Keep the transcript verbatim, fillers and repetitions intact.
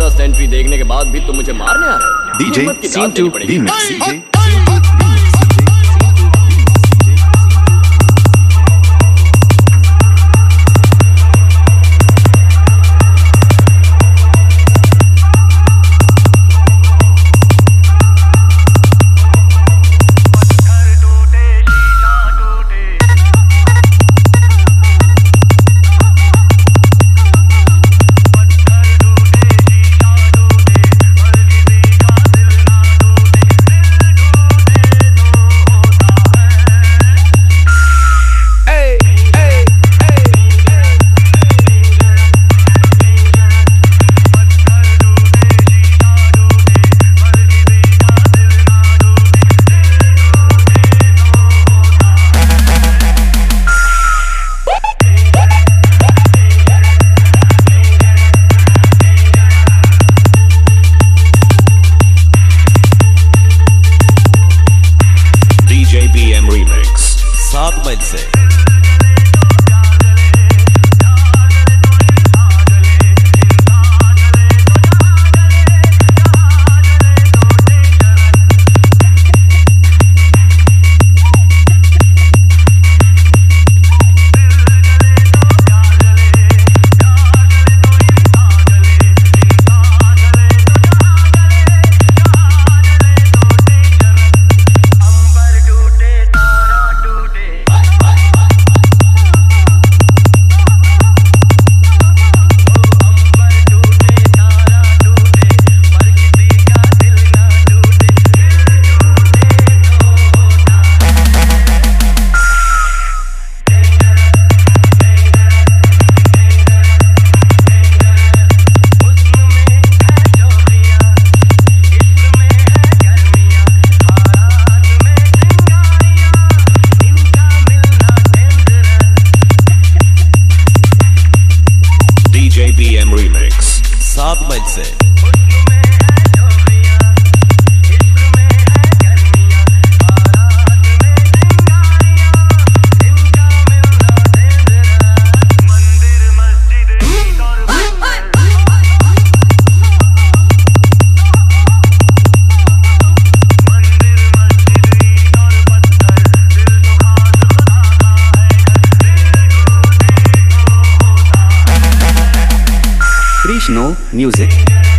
चौदह सेंचुरी देखने के बाद भी तुम मुझे मारने आ रहे हो। DJ music.